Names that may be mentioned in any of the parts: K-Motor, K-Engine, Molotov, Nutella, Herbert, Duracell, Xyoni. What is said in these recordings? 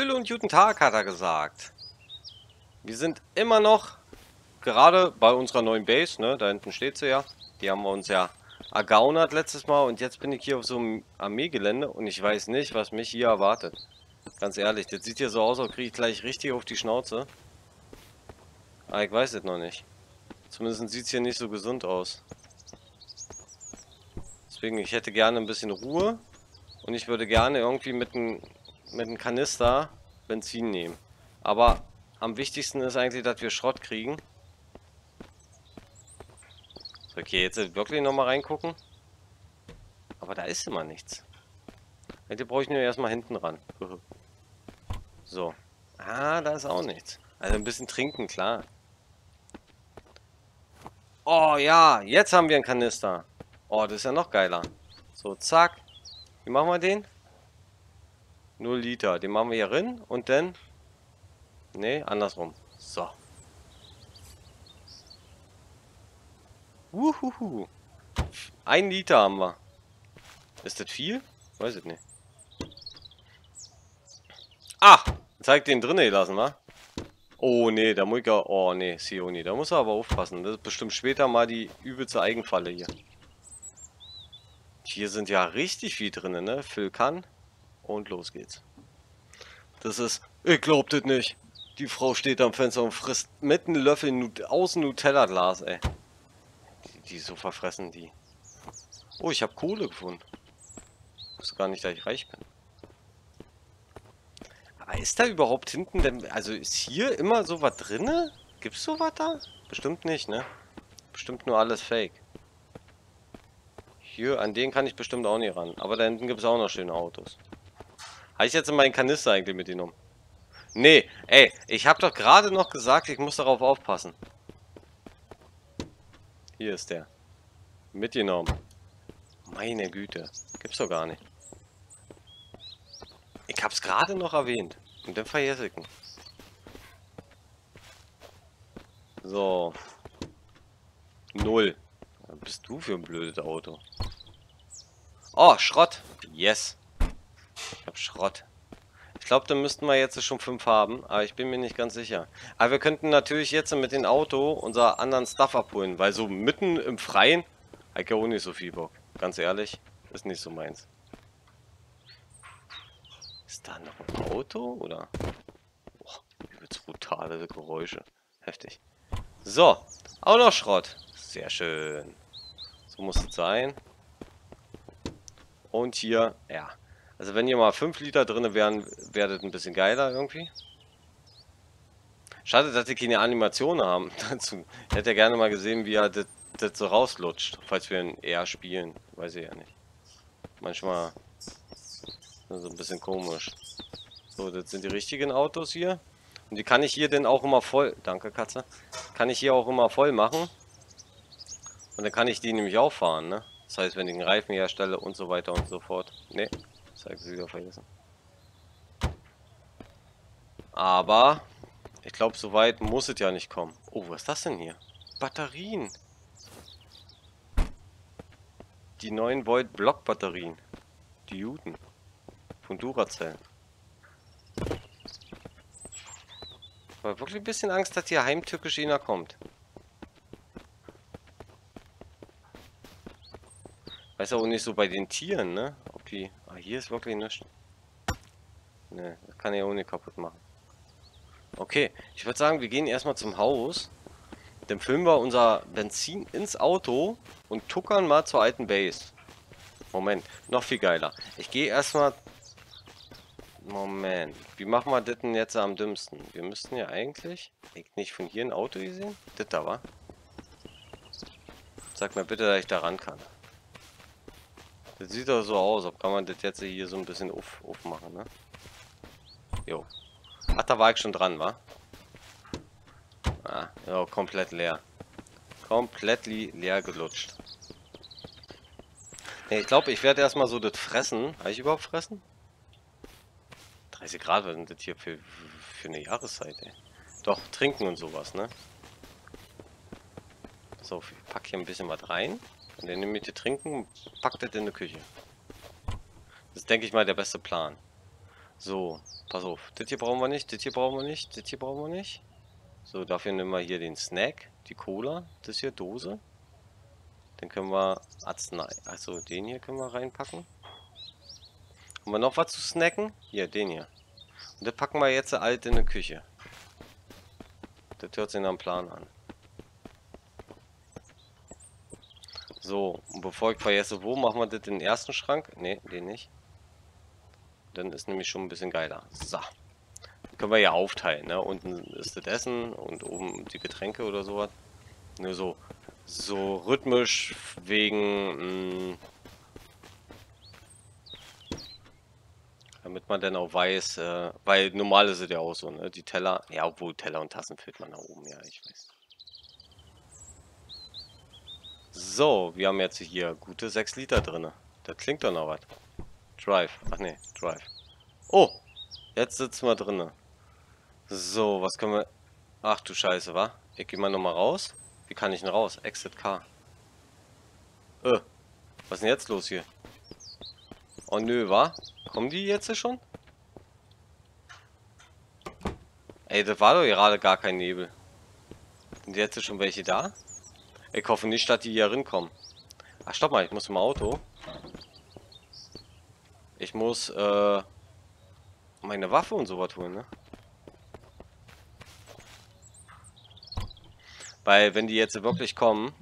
Hallo und guten Tag, hat er gesagt. Wir sind immer noch gerade bei unserer neuen Base, ne? Da hinten steht sie ja. Die haben wir uns ja ergaunert letztes Mal und jetzt bin ich hier auf so einem Armeegelände und ich weiß nicht, was mich hier erwartet. Ganz ehrlich, das sieht hier so aus, als kriege ich gleich richtig auf die Schnauze. Aber ich weiß es noch nicht. Zumindest sieht es hier nicht so gesund aus. Deswegen, ich hätte gerne ein bisschen Ruhe und ich würde gerne irgendwie mit einem Kanister Benzin nehmen. Aber am wichtigsten ist eigentlich, dass wir Schrott kriegen. So, okay, jetzt wirklich nochmal reingucken. Aber da ist immer nichts. Hätte brauche ich nur erstmal hinten ran. So. Ah, da ist auch nichts. Also ein bisschen trinken, klar. Oh ja, jetzt haben wir einen Kanister. Oh, das ist ja noch geiler. So, zack. Wie machen wir den? 0 Liter. Den machen wir hier rein und dann... Ne, andersrum. So. Wuhuhu. 1 Liter haben wir. Ist das viel? Weiß ich nicht. Ach! Zeig den drinnen lassen, wa? Oh, ne, da muss ich ja... Oh, ne, Sioni. Da muss er aber aufpassen. Das ist bestimmt später mal die übelste Eigenfalle hier. Hier sind ja richtig viel drinnen, ne? Füllkanne. Und los geht's. Das ist, ich glaub das nicht. Die Frau steht am Fenster und frisst mit einem Löffel aus einem Nutella-Glas, ey. Die ist so verfressen, die. Oh, ich habe Kohle gefunden. Ich wusste gar nicht, dass ich reich bin. Aber ist da überhaupt hinten denn, also ist hier immer sowas drinne? Gibt's sowas da? Bestimmt nicht, ne? Bestimmt nur alles Fake. Hier, an den kann ich bestimmt auch nicht ran. Aber da hinten gibt's auch noch schöne Autos. Habe ich jetzt in meinen Kanister eigentlich mitgenommen? Nee, ey, ich habe doch gerade noch gesagt, ich muss darauf aufpassen. Hier ist der. Mitgenommen. Meine Güte, gibt's doch gar nicht. Ich hab's gerade noch erwähnt. Und dann vergesse ich ihn. So. 0. Was bist du für ein blödes Auto? Oh, Schrott. Yes. Ich hab Schrott. Ich glaube, da müssten wir jetzt schon 5 haben, aber ich bin mir nicht ganz sicher. Aber wir könnten natürlich jetzt mit dem Auto unser anderen Stuff abholen, weil so mitten im Freien hat ja auch nicht so viel Bock. Ganz ehrlich, ist nicht so meins. Ist da noch ein Auto, oder? Boah, übelst brutale Geräusche. Heftig. So, auch noch Schrott. Sehr schön. So muss es sein. Und hier, ja. Also wenn hier mal 5 Liter drin wären, wäre das ein bisschen geiler irgendwie. Schade, dass die keine Animationen haben dazu. Ich hätte ja gerne mal gesehen, wie er das so rauslutscht. Falls wir ihn eher spielen. Weiß ich ja nicht. Manchmal so ein bisschen komisch. So, das sind die richtigen Autos hier. Und die kann ich hier dann auch immer voll... Danke, Katze. Kann ich hier auch immer voll machen. Und dann kann ich die nämlich auch fahren, ne? Das heißt, wenn ich einen Reifen herstelle und so weiter und so fort. Ne. Das habe ich wieder vergessen. Aber ich glaube, so weit muss es ja nicht kommen. Oh, was ist das denn hier? Batterien. Die 9 Volt Block Batterien. Die Juden. Von Duracell. Ich habe wirklich ein bisschen Angst, dass hier heimtückisch einer kommt. Weiß auch nicht so bei den Tieren, ne? Ah, hier ist wirklich nichts. Ne, das kann ich auch nicht kaputt machen. Okay, ich würde sagen, wir gehen erstmal zum Haus. Dann füllen wir unser Benzin ins Auto und tuckern mal zur alten Base. Moment, noch viel geiler. Ich gehe erstmal... Moment, wie machen wir das denn jetzt am dümmsten? Wir müssten ja eigentlich... Nicht von hier ein Auto gesehen? Das da, war. Sag mir bitte, dass ich da ran kann. Das sieht doch so aus, ob kann man das jetzt hier so ein bisschen aufmachen, ne? Jo. Ach, da war ich schon dran, wa? Ah, ja, komplett leer. Komplett leer gelutscht. Nee, ich glaube, ich werde erstmal so das fressen. Habe ich überhaupt fressen? 30 Grad, was sind das hier für eine Jahreszeit, ey? Doch, trinken und sowas, ne? So, ich packe hier ein bisschen was rein. Und dann nehme ich die trinken und packt das in die Küche. Das ist, denke ich mal, der beste Plan. So, pass auf. Das hier brauchen wir nicht, das hier brauchen wir nicht, das hier brauchen wir nicht. So, dafür nehmen wir hier den Snack, die Cola, das hier, Dose. Dann können wir Arznei. Also den hier können wir reinpacken. Haben wir noch was zu snacken? Hier, den hier. Und das packen wir jetzt alt in die Küche. Das hört sich nach dem Plan an. So, und bevor ich vergesse, wo machen wir das in den ersten Schrank? Ne, den nicht. Dann ist nämlich schon ein bisschen geiler. So. Dann können wir ja aufteilen, ne? Unten ist das Essen und oben die Getränke oder sowas. Nur so. So rhythmisch wegen. Damit man dann auch weiß, weil normal ist es ja auch so, ne? Die Teller. Ja, obwohl Teller und Tassen füllt man nach oben, ja, ich weiß. So, wir haben jetzt hier gute 6 Liter drin. Das klingt doch noch was. Drive. Ach ne, Drive. Oh, jetzt sitzen wir drin. So, was können wir... Ach du Scheiße, wa? Ich gehe mal nochmal raus. Wie kann ich denn raus? Exit Car. Was ist denn jetzt los hier? Oh nö, wa? Kommen die jetzt schon? Ey, das war doch gerade gar kein Nebel. Sind jetzt schon welche da? Ich hoffe nicht, dass die hier rinkommen. Ach, stopp mal, ich muss zum Auto. Ich muss, meine Waffe und sowas holen, ne? Weil, wenn die jetzt wirklich kommen,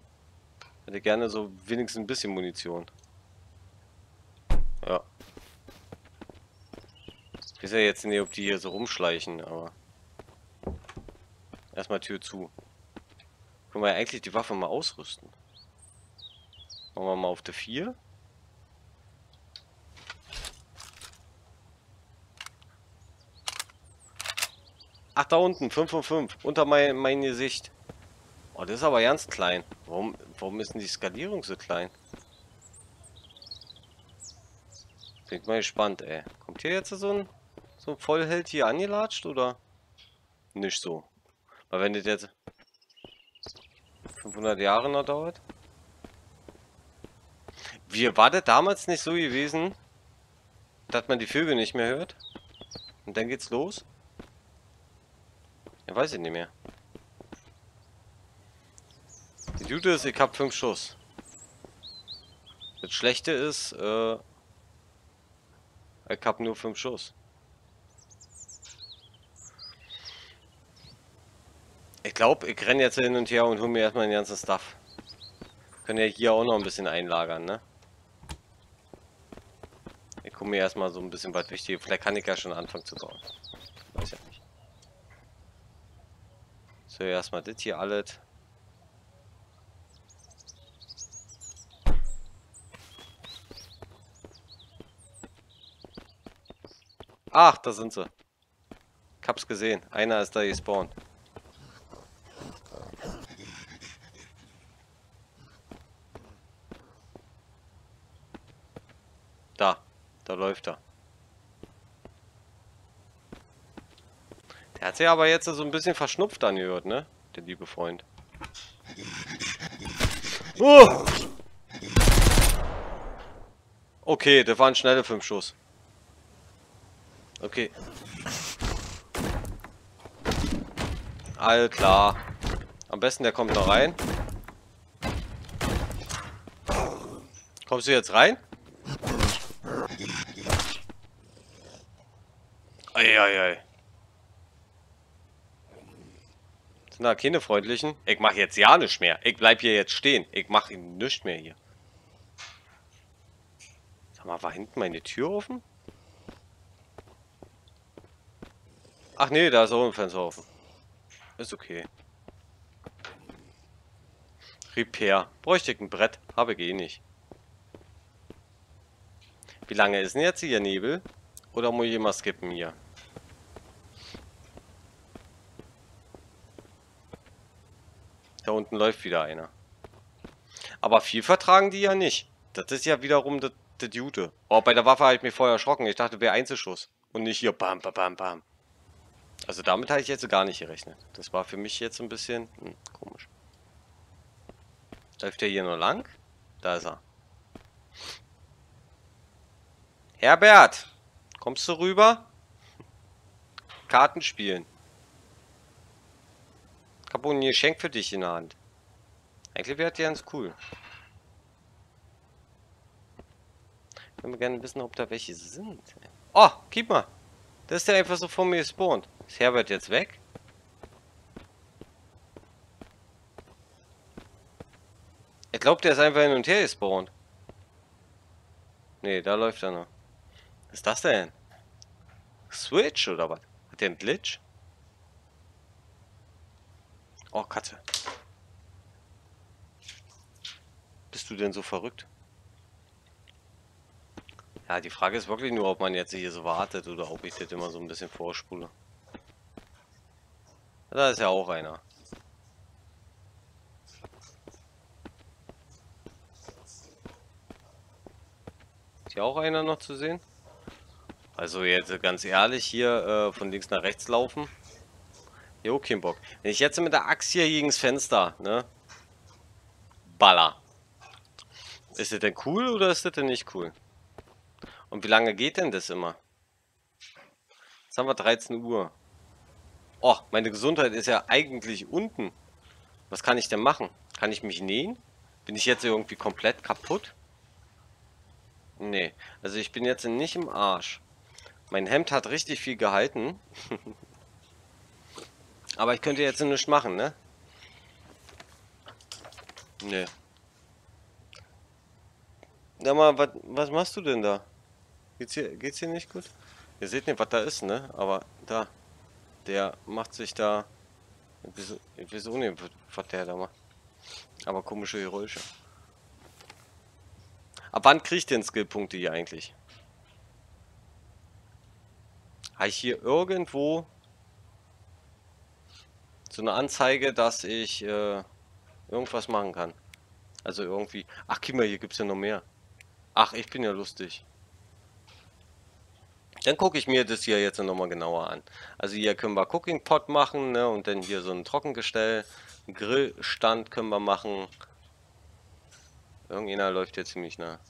hätte ich gerne so wenigstens ein bisschen Munition. Ja. Ich weiß ja jetzt nicht, ob die hier so rumschleichen, aber... Erstmal Tür zu. Können wir ja eigentlich die Waffe mal ausrüsten. Machen wir mal auf die 4. Ach, da unten, 5 von 5, unter mein Gesicht. Oh, das ist aber ganz klein. Warum ist denn die Skalierung so klein? Bin mal gespannt, ey. Kommt hier jetzt so ein Vollheld hier angelatscht, oder? Nicht so. Weil wenn das jetzt 500 Jahre noch dauert. Wie war das damals nicht so gewesen, dass man die Vögel nicht mehr hört? Und dann geht's los? Ja, weiß ich nicht mehr. Die Gute ist, ich hab 5 Schuss. Das Schlechte ist, ich hab nur 5 Schuss. Ich glaube, ich renne jetzt hin und her und hole mir erstmal den ganzen Stuff. Können ja hier auch noch ein bisschen einlagern, ne? Ich gucke mir erstmal so ein bisschen was Wichtiges. Vielleicht kann ich ja schon anfangen zu bauen. Weiß ja nicht. So, erstmal das hier alles. Ach, da sind sie. Ich hab's gesehen. Einer ist da gespawnt. Da läuft er. Der hat sich aber jetzt so ein bisschen verschnupft angehört, ne? Der liebe Freund. Oh! Okay, das waren schnelle 5 Schuss. Okay. All klar. Am besten der kommt noch rein. Kommst du jetzt rein? Eieiei. Sind da keine freundlichen? Ich mach jetzt ja nichts mehr. Ich bleib hier jetzt stehen. Ich mach nichts mehr hier. Sag mal, war hinten meine Tür offen? Ach nee, da ist auch ein Fenster offen. Ist okay. Repair. Bräuchte ich ein Brett? Habe ich eh nicht. Wie lange ist denn jetzt hier Nebel? Oder muss ich immer skippen hier? Da unten läuft wieder einer. Aber viel vertragen die ja nicht. Das ist ja wiederum die Jute. Oh, bei der Waffe habe ich mich vorher erschrocken. Ich dachte, wäre Einzelschuss. Und nicht hier bam, bam, bam, bam. Also damit habe ich jetzt gar nicht gerechnet. Das war für mich jetzt ein bisschen komisch. Läuft der hier nur lang? Da ist er. Herbert! Kommst du rüber? Karten spielen. Ich habe ein Geschenk für dich in der Hand. Eigentlich wäre das ganz cool. Ich würde gerne wissen, ob da welche sind. Oh, guck mal. Das ist ja einfach so vor mir gespawnt. Ist Herbert jetzt weg? Ich glaube, der ist einfach hin und her gespawnt. Ne, da läuft er noch. Was ist das denn? Switch oder was? Hat der einen Glitch? Oh, Katze. Bist du denn so verrückt? Ja, die Frage ist wirklich nur, ob man jetzt hier so wartet oder ob ich das immer so ein bisschen vorspule. Da ist ja auch einer. Ist hier auch einer noch zu sehen? Also jetzt ganz ehrlich, hier von links nach rechts laufen. Jo, kein Bock. Wenn ich jetzt mit der Axt hier gegen das Fenster, ne? Baller. Ist das denn cool oder ist das denn nicht cool? Und wie lange geht denn das immer? Jetzt haben wir 13 Uhr. Oh, meine Gesundheit ist ja eigentlich unten. Was kann ich denn machen? Kann ich mich nähen? Bin ich jetzt irgendwie komplett kaputt? Nee, also ich bin jetzt nicht im Arsch. Mein Hemd hat richtig viel gehalten. Aber ich könnte jetzt nichts machen, ne? Nee. Na mal, was machst du denn da? Geht's hier nicht gut? Ihr seht nicht, was da ist, ne? Aber da. Der macht sich da... Ich weiß auch nicht, was der da macht. Aber komische Geräusche. Ab wann kriege ich denn Skillpunkte hier eigentlich? Habe ich hier irgendwo so eine Anzeige, dass ich irgendwas machen kann? Also irgendwie... Ach, guck mal, hier gibt es ja noch mehr. Ach, ich bin ja lustig. Dann gucke ich mir das hier jetzt nochmal genauer an. Also hier können wir Cooking Pot machen, ne? Und dann hier so ein Trockengestell. Einen Grillstand können wir machen. Irgendeiner läuft hier ziemlich nah.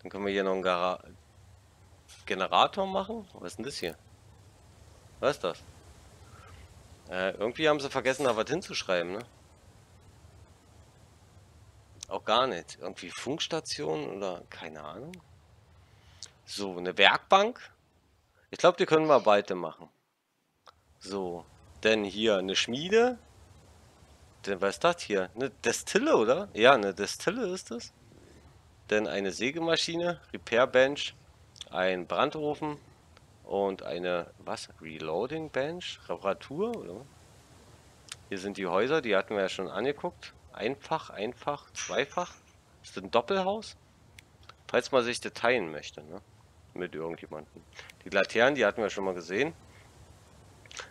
Dann können wir hier noch einen Generator machen. Was ist denn das hier? Was ist das? Irgendwie haben sie vergessen, da was hinzuschreiben, ne? Auch gar nicht. Irgendwie Funkstation oder keine Ahnung. So, eine Werkbank. Ich glaube, die können wir beide machen. So, denn hier eine Schmiede. Denn was ist das hier? Eine Destille, oder? Ja, eine Destille ist das. Denn eine Sägemaschine, Repair Bench, ein Brandofen und eine, was? Reloading Bench? Reparatur, oder? Hier sind die Häuser, die hatten wir ja schon angeguckt. Einfach, zweifach. Ist das ein Doppelhaus? Falls man sich das teilen möchte, ne? Mit irgendjemandem. Die Laternen, die hatten wir schon mal gesehen.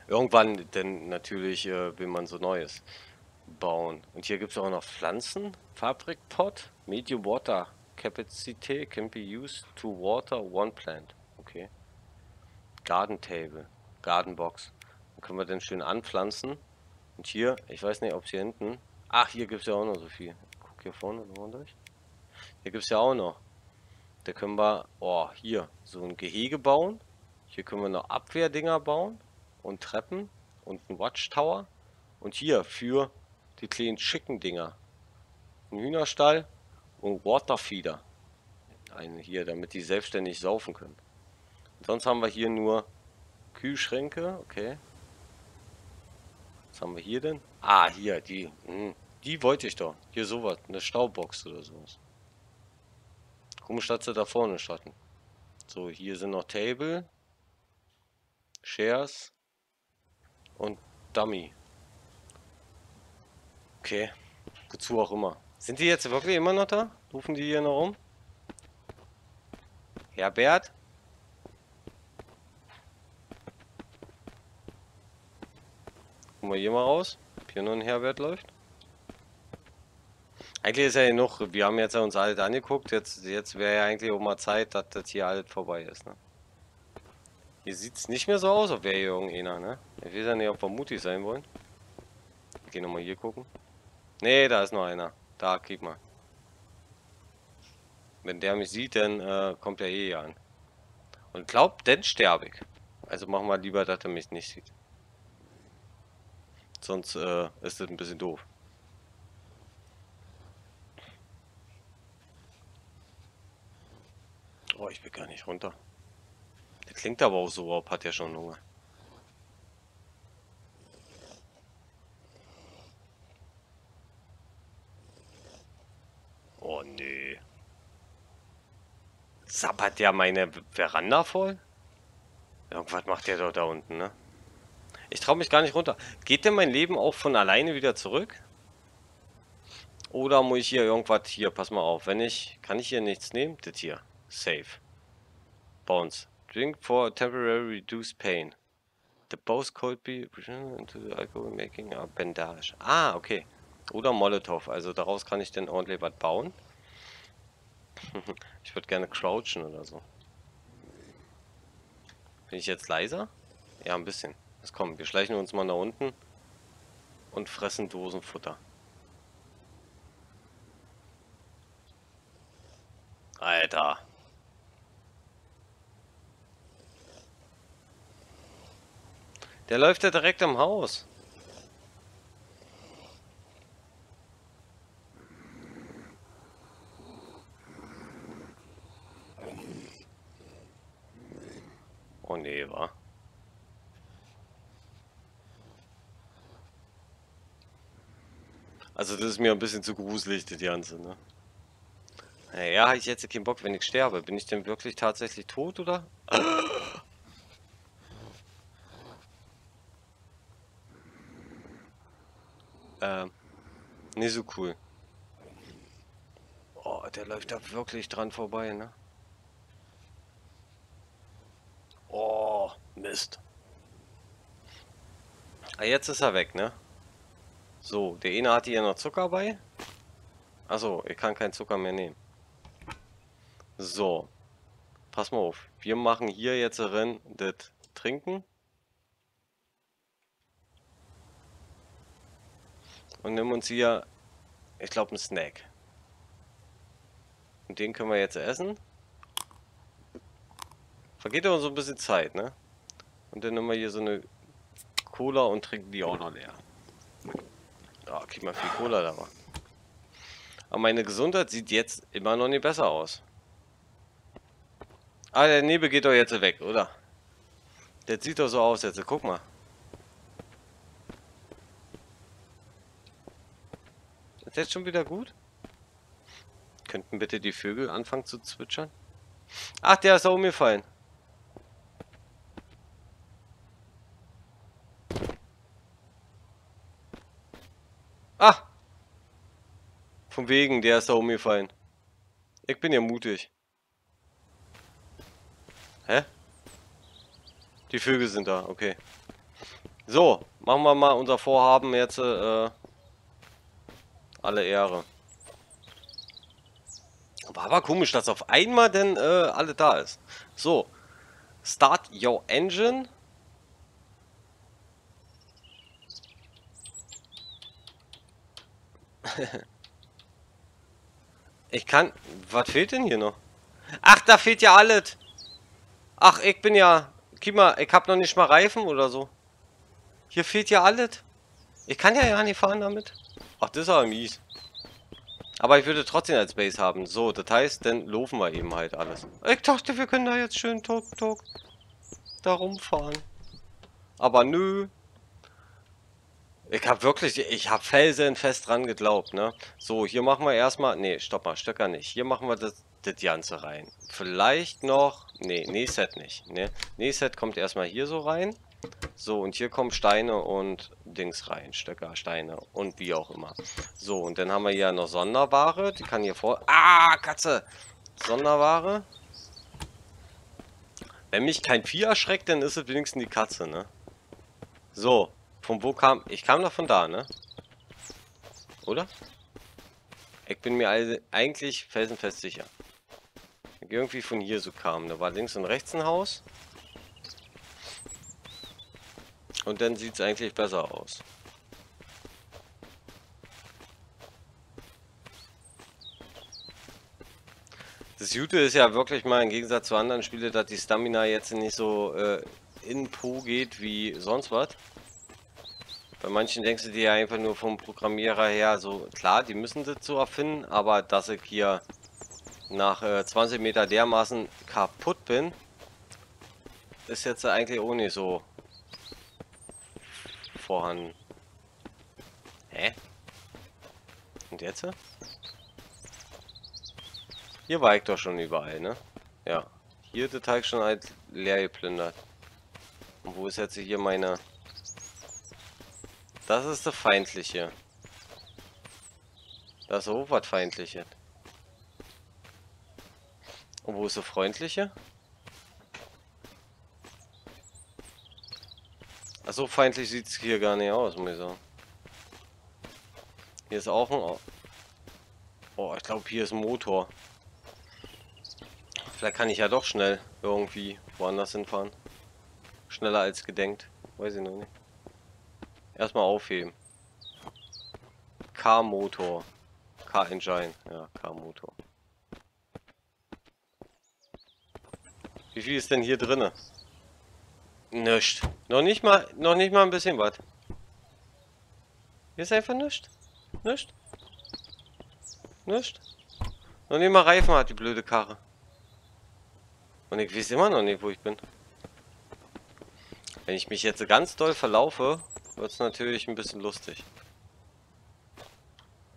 Irgendwann, denn natürlich will man so Neues bauen. Und hier gibt es auch noch Pflanzen. Fabrikpot. Medium Water Capacity can be used to water one plant. Okay. Garden Table. Garden Box. Dann können wir den schön anpflanzen. Und hier, ich weiß nicht, ob es hier hinten... Ach, hier gibt es ja auch noch so viel. Ich guck hier vorne nochmal durch. Hier gibt es ja auch noch. Da können wir, oh, hier so ein Gehege bauen. Hier können wir noch Abwehrdinger bauen und Treppen und ein Watchtower. Und hier für die kleinen Chicken Dinger ein Hühnerstall und Waterfeeder. Einen hier, damit die selbstständig saufen können. Und sonst haben wir hier nur Kühlschränke, okay. Was haben wir hier denn? Ah, hier, die wollte ich doch. Hier sowas, eine Staubox oder sowas. Komisch, dass sie da vorne standen. So, hier sind noch Table, Shares und Dummy. Okay, wozu auch immer. Sind die jetzt wirklich immer noch da? Rufen die hier noch rum? Herbert? Gucken wir hier mal raus, ob hier noch ein Herbert läuft. Eigentlich ist ja genug, wir haben jetzt ja uns alles angeguckt, jetzt wäre ja eigentlich auch mal Zeit, dass das hier alles vorbei ist, ne? Hier sieht es nicht mehr so aus, als wäre hier irgendeiner, ne? Ich weiß ja nicht, ob wir mutig sein wollen. Ich gehe nochmal hier gucken. Ne, da ist noch einer. Da, guck mal. Wenn der mich sieht, dann kommt er eh an. Und glaubt, dann sterbe ich. Also machen wir lieber, dass er mich nicht sieht. Sonst ist das ein bisschen doof. Oh, ich will gar nicht runter. Der klingt aber auch so, hat ja schon Hunger. Oh nee. Zappert der meine Veranda voll? Irgendwas macht der doch da unten, ne? Ich traue mich gar nicht runter. Geht denn mein Leben auch von alleine wieder zurück? Oder muss ich hier irgendwas... Hier, pass mal auf. Wenn ich... Kann ich hier nichts nehmen? Das hier. Safe. Bounce. Drink for temporary reduced pain. The boss could be... into the alcohol making a bandage. Ah, okay. Oder Molotov. Also daraus kann ich denn ordentlich was bauen. Ich würde gerne crouchen oder so. Bin ich jetzt leiser? Ja, ein bisschen. Jetzt komm, wir schleichen uns mal nach unten und fressen Dosenfutter. Alter. Der läuft ja direkt am Haus. Oh nee, wa? Also das ist mir ein bisschen zu gruselig, das Ganze, ne? Naja, ich hätte keinen Bock, wenn ich sterbe. Bin ich denn wirklich tatsächlich tot, oder? Nicht so cool. Oh, der läuft da wirklich dran vorbei, ne? Oh, Mist. Ah, jetzt ist er weg, ne? So, der eine hatte hier noch Zucker bei. Achso, ich kann keinen Zucker mehr nehmen. So. Pass mal auf. Wir machen hier jetzt rein das Trinken. Und nehmen uns hier, ich glaube, einen Snack. Und den können wir jetzt essen. Vergeht aber so ein bisschen Zeit, ne? Und dann nehmen wir hier so eine Cola und trinken die auch noch leer. Ah, krieg mal viel Cola da war. Aber meine Gesundheit sieht jetzt immer noch nicht besser aus. Ah, der Nebel geht doch jetzt weg, oder? Der sieht doch so aus jetzt, guck mal. Ist jetzt schon wieder gut? Könnten bitte die Vögel anfangen zu zwitschern? Ach, der ist da umgefallen. Ah! Von wegen, der ist da umgefallen. Ich bin ja mutig. Hä? Die Vögel sind da, okay. So, machen wir mal unser Vorhaben jetzt, alle Ehre. Aber komisch, dass auf einmal denn alle da ist. So, start your engine. Ich kann... Was fehlt denn hier noch? Ach, da fehlt ja alles. Ach, ich bin ja... Guck mal, ich hab noch nicht mal Reifen oder so. Hier fehlt ja alles. Ich kann ja nicht fahren damit. Ach, das ist aber mies. Aber ich würde trotzdem als Base haben. So, das heißt, dann laufen wir eben halt alles. Ich dachte, wir können da jetzt schön tok-tok da rumfahren. Aber nö. Ich habe wirklich, ich habe felsenfest dran geglaubt, ne? So, hier machen wir erstmal, nee, stopp mal, Stöcker nicht. Hier machen wir das Ganze rein. Vielleicht noch, nee, Nähset nicht, ne? Nähset kommt erstmal hier so rein. So, und hier kommen Steine und Dings rein. Stöcker, Steine und wie auch immer. So, und dann haben wir hier noch Sonderware. Die kann hier vor... Ah, Katze! Sonderware. Wenn mich kein Vieh erschreckt, dann ist es wenigstens die Katze, ne? So. Von wo kam... Ich kam doch von da, ne? Oder? Ich bin mir also eigentlich felsenfest sicher. Irgendwie von hier so kam. Da war links und rechts ein Haus. Und dann sieht es eigentlich besser aus. Das Gute ist ja wirklich mal im Gegensatz zu anderen Spielen, dass die Stamina jetzt nicht so in Po geht wie sonst was. Bei manchen denkst du dir ja einfach nur vom Programmierer her, so klar, die müssen das so erfinden, aber dass ich hier nach 20 Meter dermaßen kaputt bin, ist jetzt eigentlich auch nicht so vorhanden. Hä? Und jetzt? Hier war ich doch schon überall, ne? Ja. Hier der Teig schon halt leer geplündert. Und wo ist jetzt hier meine... Das ist der feindliche. Das ist auch was feindliches. Und wo ist der freundliche? Ach so, feindlich sieht es hier gar nicht aus, muss ich sagen. Hier ist auch ein... Oh, ich glaube, hier ist ein Motor. Vielleicht kann ich ja doch schnell irgendwie woanders hinfahren. Schneller als gedenkt. Weiß ich noch nicht. Erstmal aufheben. K-Motor. K-Engine. Ja, K-Motor. Wie viel ist denn hier drinne? Nichts. Noch nicht mal ein bisschen was. Hier ist einfach nichts. Nichts. Nichts. Noch nicht mal Reifen hat die blöde Karre. Und ich weiß immer noch nicht, wo ich bin. Wenn ich mich jetzt ganz doll verlaufe, wird es natürlich ein bisschen lustig.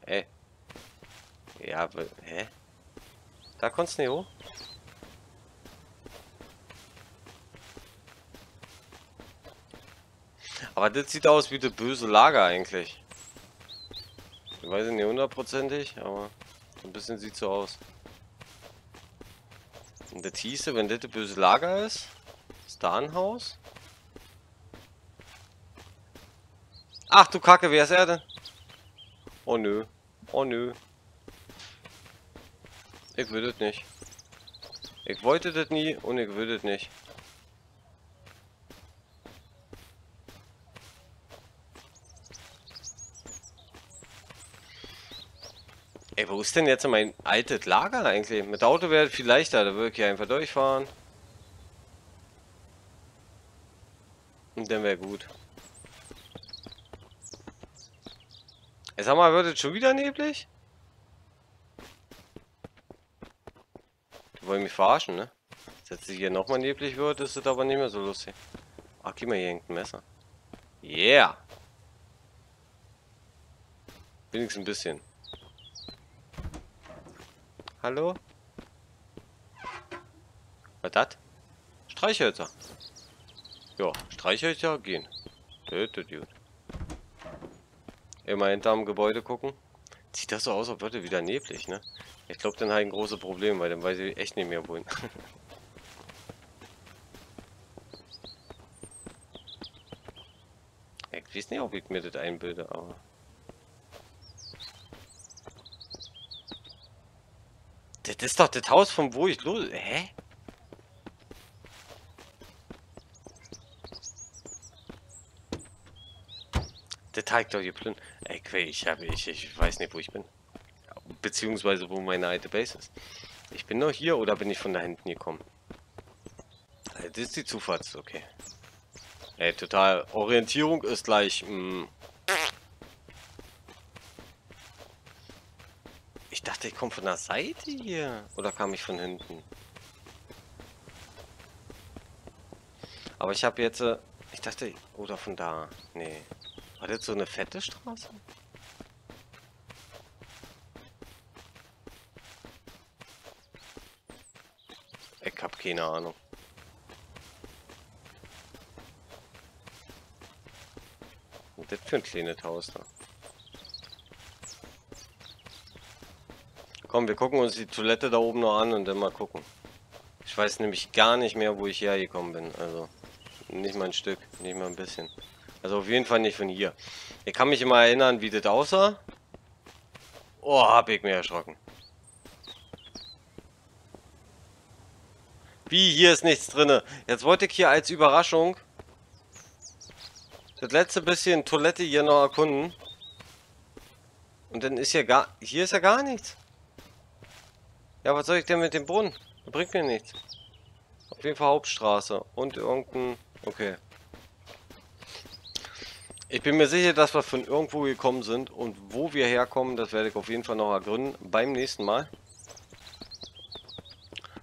Ey. Ja, aber, hä? Da konntest du nicht hoch? Aber das sieht aus wie das böse Lager eigentlich. Ich weiß nicht hundertprozentig, aber so ein bisschen sieht so aus. Und das hieße, wenn das böse Lager ist, ist da ein Haus? Ach du Kacke, wer ist er denn? Oh nö, oh nö. Ich will das nicht. Ich wollte das nie und ich will das nicht. Ey, wo ist denn jetzt mein altes Lager eigentlich? Mit Auto wäre es viel leichter, da würde ich hier einfach durchfahren. Und dann wäre gut. Ey, sag mal, wird es schon wieder neblig? Die wollen mich verarschen, ne? Jetzt, wenn es hier nochmal neblig wird, ist es aber nicht mehr so lustig. Ach, gib mal hier irgendein Messer. Yeah! Wenigstens ein bisschen. Hallo? Was das? Streichhölzer. Ja, Streichhölzer gehen. Tötet gut. Immer hinterm Gebäude gucken. Sieht das so aus, als würde wieder neblig, ne? Ich glaube, dann habe ich ein großes Problem, weil dann weiß ich echt nicht mehr wohin. Ich weiß nicht, ob ich mir das einbilde, aber... Das ist doch das Haus, von wo ich los... Hä? Der Teig doch hier plündert. Ey, ich weiß nicht, wo ich bin. Beziehungsweise, wo meine alte Base ist. Ich bin noch hier, oder bin ich von da hinten gekommen? Das ist die Zufahrt, okay. Ey, total. Orientierung ist gleich... Ich dachte, ich komme von der Seite hier. Oder kam ich von hinten? Aber ich habe jetzt... Ich dachte... Oder von da. Nee. War das so eine fette Straße? Ich habe keine Ahnung. Was ist das für ein kleines Haus da? Komm, wir gucken uns die Toilette da oben noch an und dann mal gucken. Ich weiß nämlich gar nicht mehr, wo ich hergekommen bin. Also, nicht mal ein Stück, nicht mal ein bisschen. Also auf jeden Fall nicht von hier. Ich kann mich immer erinnern, wie das aussah. Oh, hab ich mir erschrocken. Wie, hier ist nichts drinne. Jetzt wollte ich hier als Überraschung das letzte bisschen Toilette hier noch erkunden. Und dann ist hier gar... Hier ist ja gar nichts. Ja, was soll ich denn mit dem Brunnen? Das bringt mir nichts. Auf jeden Fall Hauptstraße und irgendein... Okay. Ich bin mir sicher, dass wir von irgendwo gekommen sind, und wo wir herkommen, das werde ich auf jeden Fall noch ergründen beim nächsten Mal.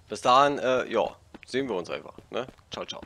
Bis dahin, ja, sehen wir uns einfach. Ne? Ciao, ciao.